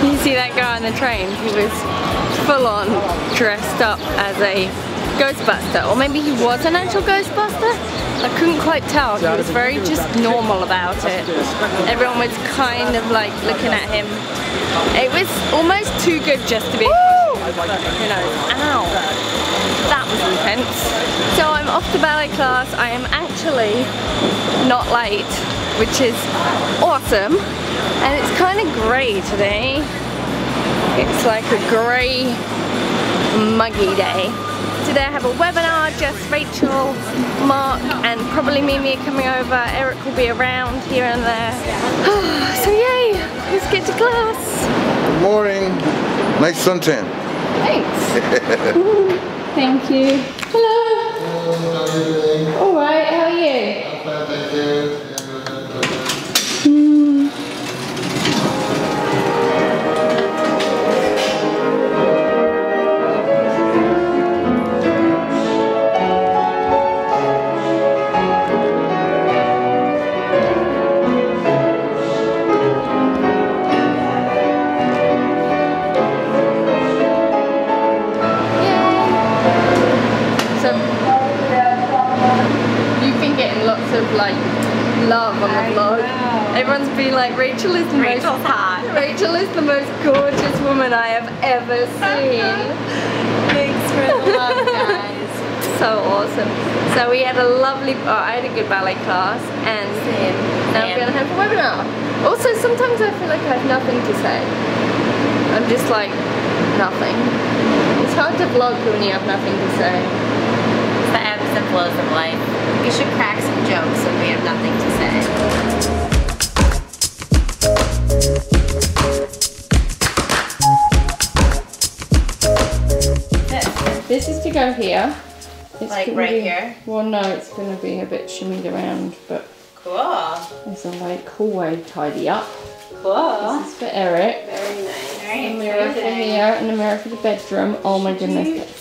You see that guy on the train who was full on dressed up as a Ghostbuster, or maybe he was an actual Ghostbuster? I couldn't quite tell. He was very just normal about it. Everyone was kind of like looking at him. It was almost too good just to be, you know. Ow! That was intense. So I'm off to ballet class. I am actually not late, which is awesome. And it's kind of grey today. It's like a grey, muggy day. Today I have a webinar, Jess, Rachel, Mark, and probably Mimi are coming over. Eric will be around here and there. So yay, let's get to class. Good morning. Nice suntan. Thanks. Ooh, thank you. Hello. Hello, how are you doing? All right, how are you? I'm fine, thank you. Love on the vlog. Wow. Everyone's been like, Rachel is the most gorgeous woman I have ever seen. Thanks for the love, guys. So awesome. So we had a lovely, I had a good ballet class, and now we're gonna have a webinar. Also, sometimes I feel like I have nothing to say. I'm just like, nothing. It's hard to vlog when you have nothing to say. It's the ebbs and flows of life. We should crack some jokes if we have nothing to say. This is to go here. It's like right here? Well, no, it's going to be a bit shimmied around, but... Cool. It's a like hallway tidy up. Cool. This is for Eric. Very nice. Very mirror for here and a mirror for the bedroom. Oh my goodness. That's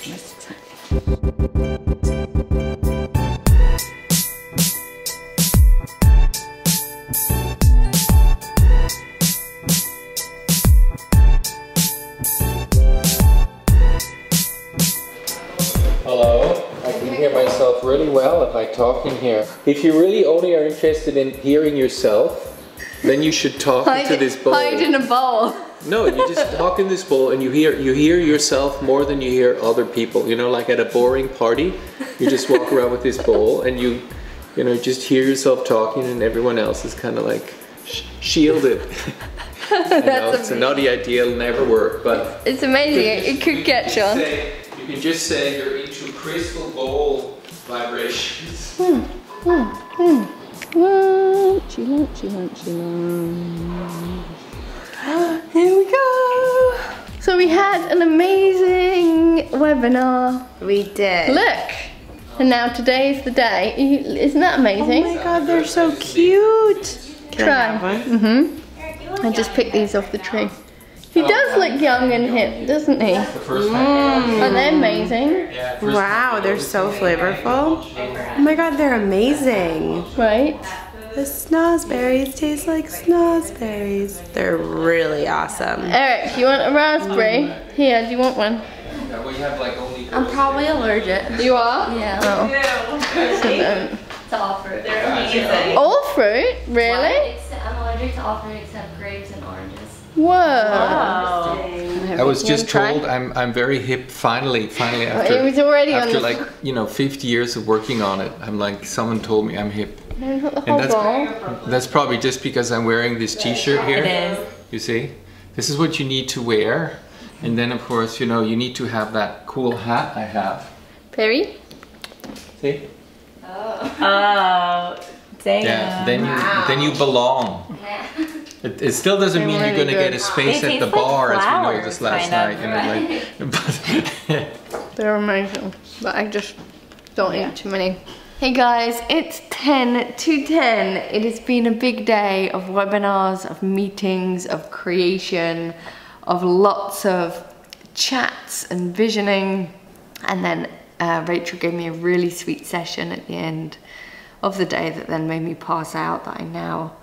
really well if I talk in here. If you really only are interested in hearing yourself, then you should talk into this bowl. Hide in a bowl. No, you just talk in this bowl and you hear yourself more than you hear other people. You know, like at a boring party, you just walk around with this bowl and you know, just hear yourself talking and everyone else is kind of like shielded. It's a naughty idea, it'll never work, but... It's amazing, you can just say you're into crystal bowl vibrations. Here we go. So we had an amazing webinar. We did. Look. And now today is the day. Isn't that amazing? Oh my God, they're so cute. Try. I just picked these off the tree. He does look young and hip, doesn't he? Aren't they amazing? Wow, they're so flavorful. Oh my God, they're amazing. Right? The snozberries taste like snozberries. They're really awesome. Eric, you want a raspberry? Here, do you want one? I'm probably allergic. You are? Yeah. Oh. To all fruit. They're amazing. All fruit? Really? I'm allergic to all fruit except grapes and oranges. Whoa! Wow. I was just told I'm very hip. Finally, after it was already after on like 50 years of working on it, I'm like someone told me I'm hip. And that's probably just because I'm wearing this T-shirt here. It is. You see, this is what you need to wear, and then of course you need to have that cool hat I have. Perry. See. Oh. Damn. Yeah. Then you belong. Yeah. It still doesn't mean you're gonna get a space at the bar, as we know this last night. They're amazing, but I just don't eat too many. Hey guys, it's 10 to 10. It has been a big day of webinars, of meetings, of creation, of lots of chats and visioning. And then Rachel gave me a really sweet session at the end of the day that then made me pass out, that I now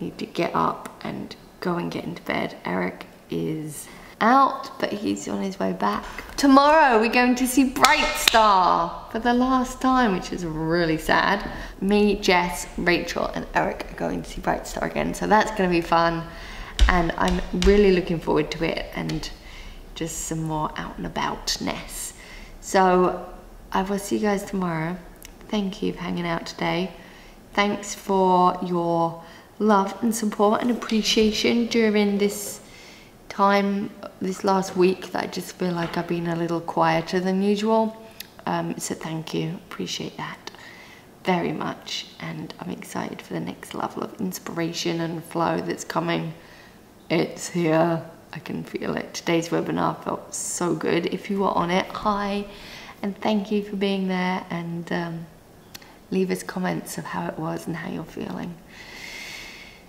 need to get up and go and get into bed. Eric is out, but he's on his way back. Tomorrow we're going to see Bright Star for the last time, which is really sad. Me, Jess, Rachel and Eric are going to see Bright Star again, so that's going to be fun, and I'm really looking forward to it, and just some more out and aboutness. So I will see you guys tomorrow. Thank you for hanging out today. Thanks for your love and support and appreciation during this time, this last week, that I just feel like I've been a little quieter than usual. So thank you, appreciate that very much. And I'm excited for the next level of inspiration and flow that's coming. It's here, I can feel it. Today's webinar felt so good. If you were on it, hi, and thank you for being there, and leave us comments of how it was and how you're feeling.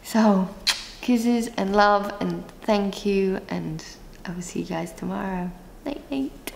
So, kisses and love and thank you, and I will see you guys tomorrow. Night, night.